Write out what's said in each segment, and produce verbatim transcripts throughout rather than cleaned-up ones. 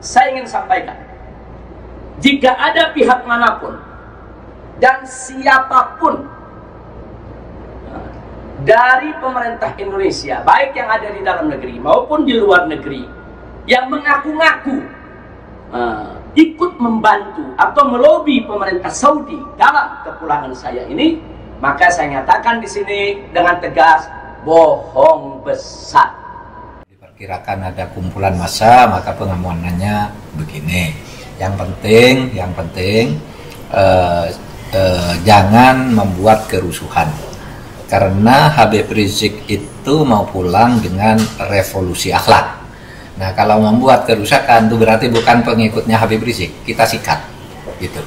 Saya ingin sampaikan, jika ada pihak manapun dan siapapun dari pemerintah Indonesia, baik yang ada di dalam negeri maupun di luar negeri, yang mengaku-ngaku uh, ikut membantu atau melobi pemerintah Saudi dalam kepulangan saya ini, maka saya nyatakan di sini dengan tegas, bohong besar. Diperkirakan ada kumpulan massa, maka pengamanannya begini. Yang penting, yang penting eh, eh, jangan membuat kerusuhan. Karena Habib Rizieq itu mau pulang dengan revolusi akhlak. Nah, kalau membuat kerusakan itu berarti bukan pengikutnya Habib Rizieq, kita sikat gitu.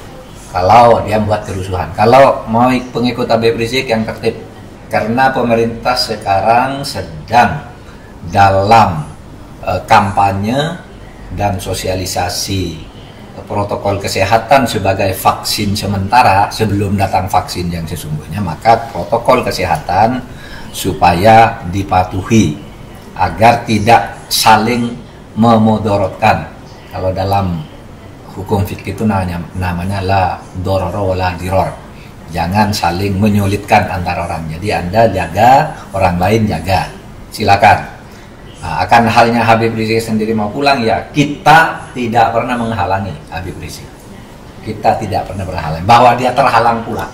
Kalau dia membuat kerusuhan, kalau mau pengikut Habib Rizieq yang tertib, karena pemerintah sekarang sedang dalam e, kampanye dan sosialisasi protokol kesehatan sebagai vaksin sementara sebelum datang vaksin yang sesungguhnya. Maka protokol kesehatan supaya dipatuhi agar tidak saling memudorotkan. Kalau dalam hukum fikih itu namanya namanya la dororo la diror, jangan saling menyulitkan antara orang. Jadi Anda jaga, orang lain jaga, silakan. Nah, akan halnya Habib Rizieq sendiri mau pulang, ya kita tidak pernah menghalangi Habib Rizieq. Kita tidak pernah berhalangi. Bahwa dia terhalang pulang,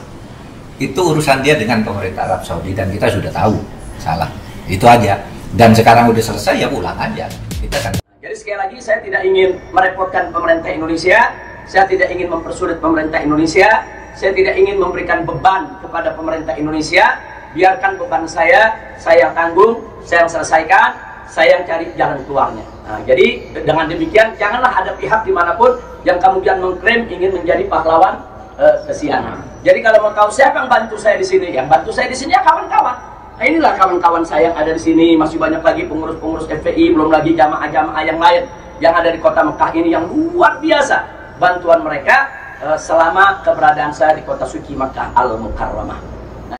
itu urusan dia dengan pemerintah Arab Saudi, dan kita sudah tahu salah. Itu aja. Dan sekarang udah selesai, ya pulang aja. Kita kan. Jadi sekali lagi, saya tidak ingin merepotkan pemerintah Indonesia. Saya tidak ingin mempersulit pemerintah Indonesia. Saya tidak ingin memberikan beban kepada pemerintah Indonesia. Biarkan beban saya, saya tanggung, saya selesaikan. Saya yang cari jalan keluarnya. Nah, jadi dengan demikian janganlah ada pihak dimanapun yang kemudian mengklaim ingin menjadi pahlawan eh, kesianan. Jadi kalau mau tahu siapa yang bantu saya di sini, yang bantu saya di sini ya kawan-kawan. Nah, inilah kawan-kawan saya yang ada di sini, masih banyak lagi pengurus-pengurus F P I, belum lagi jamaah-jamaah yang lain yang ada di kota Mekah ini yang luar biasa bantuan mereka eh, selama keberadaan saya di kota suci Mekah Al-Mukarramah.